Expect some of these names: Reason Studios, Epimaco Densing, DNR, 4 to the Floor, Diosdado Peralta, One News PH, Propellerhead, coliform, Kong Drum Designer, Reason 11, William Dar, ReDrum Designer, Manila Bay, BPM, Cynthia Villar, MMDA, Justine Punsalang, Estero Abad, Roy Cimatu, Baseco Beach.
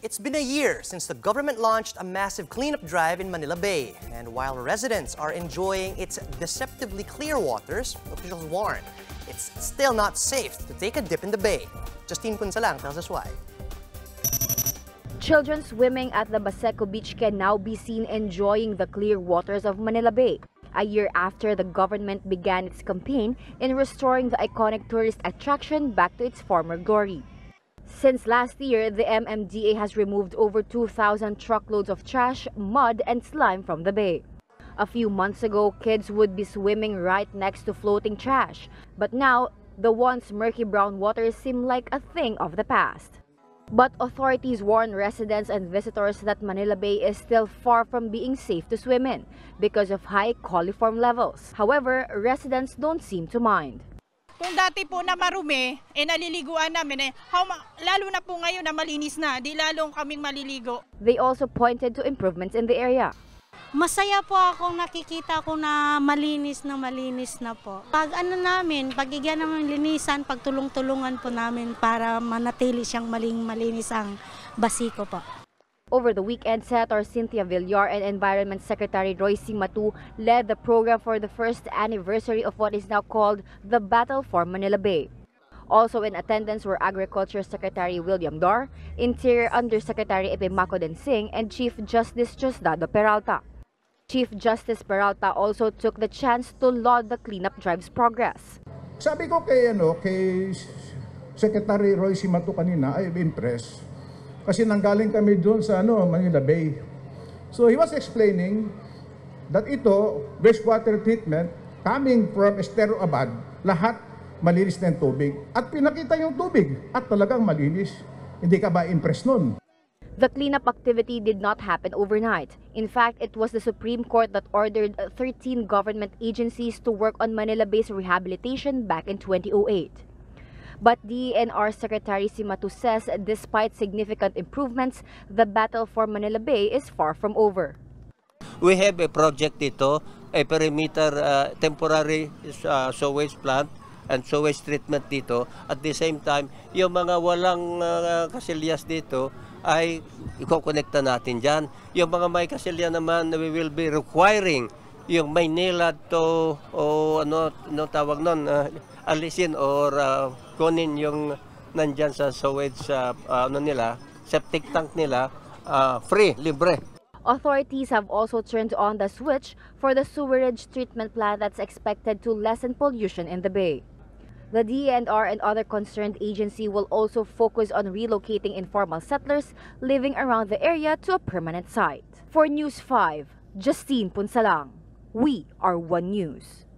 It's been a year since the government launched a massive cleanup drive in Manila Bay. And while residents are enjoying its deceptively clear waters, officials warn it's still not safe to take a dip in the bay. Justine Punsalang tells us why. Children swimming at the Baseco Beach can now be seen enjoying the clear waters of Manila Bay, a year after the government began its campaign in restoring the iconic tourist attraction back to its former glory. Since last year, the MMDA has removed over 2,000 truckloads of trash, mud, and slime from the bay. A few months ago, kids would be swimming right next to floating trash, but now, the once murky brown waters seem like a thing of the past. But authorities warn residents and visitors that Manila Bay is still far from being safe to swim in because of high coliform levels. However, residents don't seem to mind. Kung dati po na marumi, naliliguan namin, lalo na po ngayon na malinis na, di lalong kaming maliligo. They also pointed to improvements in the area. Masaya po akong nakikita ko na malinis na po. Pag pagigyan namin linisan, pagtulong-tulungan po namin para manatili siyang malinis ang Baseco po. Over the weekend, Senator Cynthia Villar and Environment Secretary Roy Cimatu led the program for the first anniversary of what is now called the Battle for Manila Bay. Also in attendance were Agriculture Secretary William Dar, Interior Undersecretary Epimaco Densing, and Chief Justice Diosdado Peralta. Chief Justice Peralta also took the chance to laud the cleanup drive's progress. Sabi ko kay Secretary Roy Cimatu kanina, I'm impressed. Kasi nanggaling kami doon sa Manila Bay. So he was explaining that ito, wastewater treatment coming from Estero Abad, lahat malinis na tubig. At pinakita yung tubig at talagang malinis. Hindi ka ba impressed nun? The cleanup activity did not happen overnight. In fact, it was the Supreme Court that ordered 13 government agencies to work on Manila Bay's rehabilitation back in 2008. But DNR Secretary Cimatu says despite significant improvements, the battle for Manila Bay is far from over. We have a project dito, a perimeter temporary sewage plant and sewage treatment dito. At the same time, yung mga walang kasilyas dito ay ikokonekta natin dyan. Yung mga may kasilya naman, we will be requiring yung Maynila to tawag nun, alisin or kunin yung nandyan sa sewage septic tank nila, free, libre. Authorities have also turned on the switch for the sewerage treatment plant that's expected to lessen pollution in the bay. The DNR and other concerned agency will also focus on relocating informal settlers living around the area to a permanent site. For News 5, Justine Punsalang. We are One News.